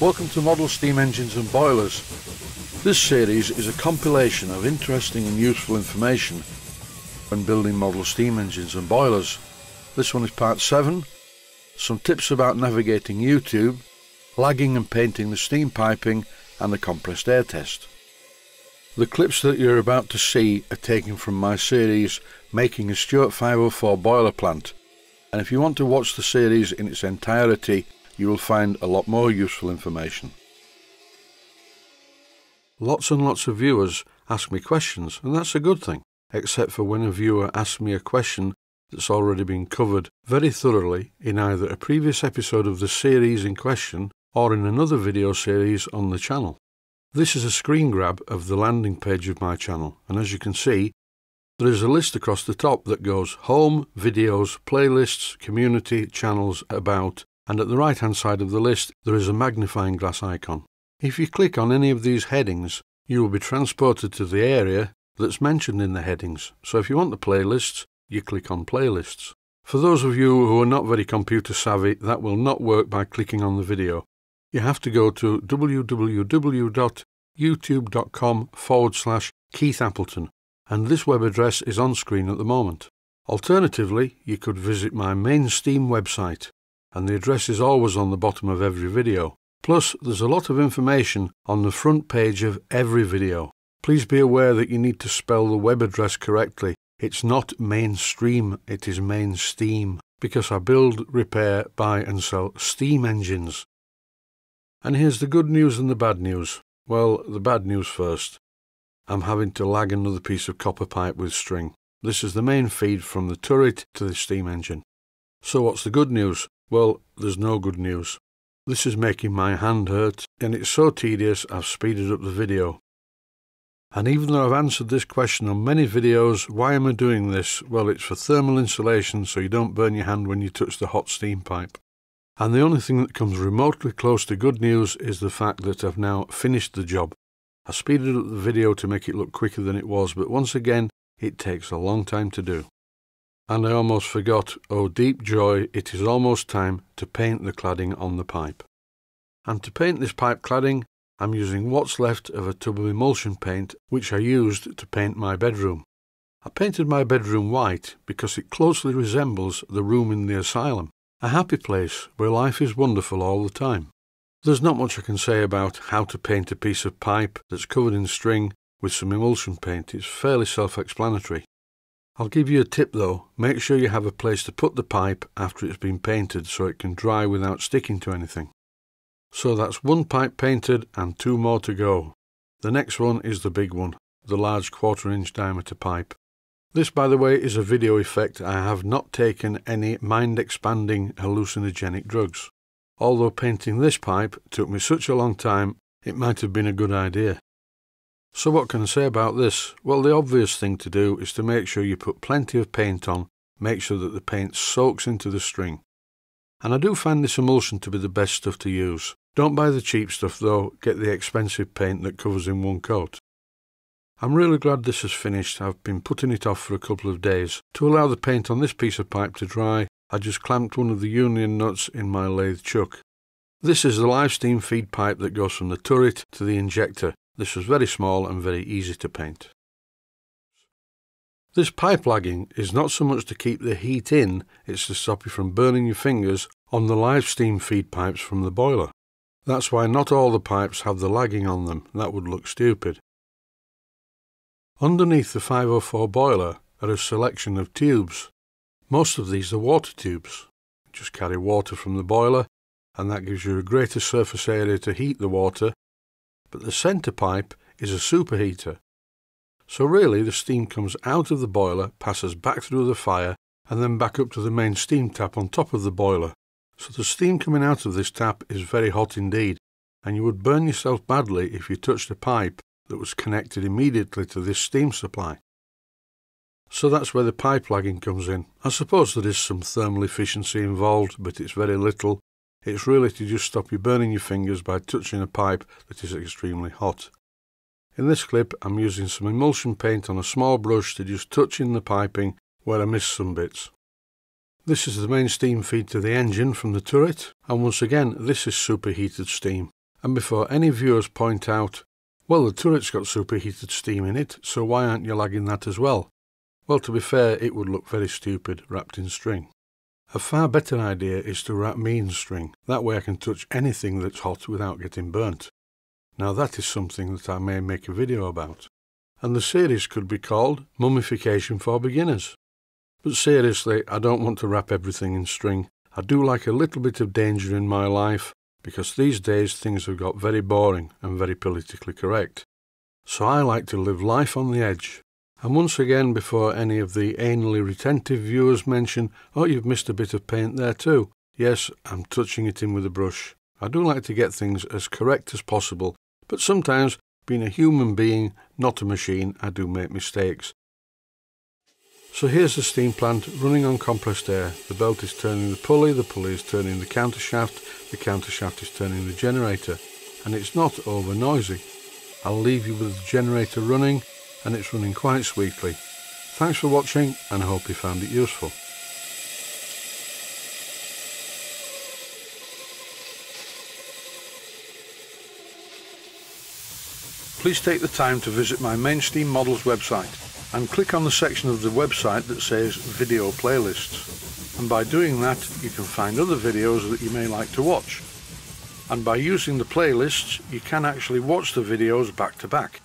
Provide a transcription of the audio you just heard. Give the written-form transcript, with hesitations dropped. Welcome to Model Steam Engines and Boilers. This series is a compilation of interesting and useful information when building model steam engines and boilers. This one is part 7, some tips about navigating YouTube, lagging and painting the steam piping and the compressed air test. The clips that you're about to see are taken from my series Making a Stuart 504 Boiler Plant, and if you want to watch the series in its entirety you will find a lot more useful information. Lots and lots of viewers ask me questions, and that's a good thing, except for when a viewer asks me a question that's already been covered very thoroughly in either a previous episode of the series in question or in another video series on the channel. This is a screen grab of the landing page of my channel, and as you can see there is a list across the top that goes Home, Videos, Playlists, Community, Channels, About, and at the right hand side of the list there is a magnifying glass icon. If you click on any of these headings you will be transported to the area that's mentioned in the headings, so if you want the playlists you click on Playlists. For those of you who are not very computer savvy, that will not work by clicking on the video. You have to go to www.youtube.com/Keith Appleton, and this web address is on screen at the moment. Alternatively, you could visit my Mainsteam website, and the address is always on the bottom of every video. Plus, there's a lot of information on the front page of every video. Please be aware that you need to spell the web address correctly. It's not mainstream, it is Mainsteam, because I build, repair, buy and sell steam engines. And here's the good news and the bad news. Well, the bad news first. I'm having to lag another piece of copper pipe with string. This is the main feed from the turret to the steam engine. So what's the good news? Well, there's no good news. This is making my hand hurt, and it's so tedious I've speeded up the video. And even though I've answered this question on many videos, why am I doing this? Well, it's for thermal insulation so you don't burn your hand when you touch the hot steam pipe. And the only thing that comes remotely close to good news is the fact that I've now finished the job. I speeded up the video to make it look quicker than it was, but once again, it takes a long time to do. And I almost forgot, oh deep joy, it is almost time to paint the cladding on the pipe. And to paint this pipe cladding, I'm using what's left of a tub of emulsion paint, which I used to paint my bedroom. I painted my bedroom white because it closely resembles the room in the asylum. A happy place where life is wonderful all the time. There's not much I can say about how to paint a piece of pipe that's covered in string with some emulsion paint. It's fairly self-explanatory. I'll give you a tip though. Make sure you have a place to put the pipe after it's been painted so it can dry without sticking to anything. So that's one pipe painted and two more to go. The next one is the big one, the large 1/4 inch diameter pipe. This, by the way, is a video effect. I have not taken any mind-expanding hallucinogenic drugs. Although painting this pipe took me such a long time, it might have been a good idea. So what can I say about this? Well, the obvious thing to do is to make sure you put plenty of paint on, make sure that the paint soaks into the string. And I do find this emulsion to be the best stuff to use. Don't buy the cheap stuff though, get the expensive paint that covers in one coat. I'm really glad this is finished. I've been putting it off for a couple of days. To allow the paint on this piece of pipe to dry, I just clamped one of the union nuts in my lathe chuck. This is the live steam feed pipe that goes from the turret to the injector. This was very small and very easy to paint. This pipe lagging is not so much to keep the heat in, it's to stop you from burning your fingers on the live steam feed pipes from the boiler. That's why not all the pipes have the lagging on them. That would look stupid. Underneath the 504 boiler are a selection of tubes. Most of these are water tubes. Just carry water from the boiler and that gives you a greater surface area to heat the water, but the centre pipe is a superheater. So really the steam comes out of the boiler, passes back through the fire and then back up to the main steam tap on top of the boiler. So the steam coming out of this tap is very hot indeed, and you would burn yourself badly if you touched a pipe that was connected immediately to this steam supply. So that's where the pipe lagging comes in. I suppose there is some thermal efficiency involved, but it's very little. It's really to just stop you burning your fingers by touching a pipe that is extremely hot. In this clip I'm using some emulsion paint on a small brush to just touch in the piping where I missed some bits. This is the main steam feed to the engine from the turret, and once again this is superheated steam. And before any viewers point out, well, the turret's got superheated steam in it, so why aren't you lagging that as well? Well, to be fair, it would look very stupid wrapped in string. A far better idea is to wrap me in string. That way I can touch anything that's hot without getting burnt. Now that is something that I may make a video about. And the series could be called Mummification for Beginners. But seriously, I don't want to wrap everything in string. I do like a little bit of danger in my life, because these days things have got very boring and very politically correct. So I like to live life on the edge. And once again, before any of the anally retentive viewers mention, oh, you've missed a bit of paint there too. Yes, I'm touching it in with a brush. I do like to get things as correct as possible, but sometimes, being a human being, not a machine, I do make mistakes. So here's the steam plant running on compressed air. The belt is turning the pulley is turning the countershaft is turning the generator, and it's not over noisy. I'll leave you with the generator running, and it's running quite sweetly. Thanks for watching, and I hope you found it useful. Please take the time to visit my Mainsteam Models website and click on the section of the website that says Video Playlists. And by doing that, you can find other videos that you may like to watch. And by using the playlists, you can actually watch the videos back to back.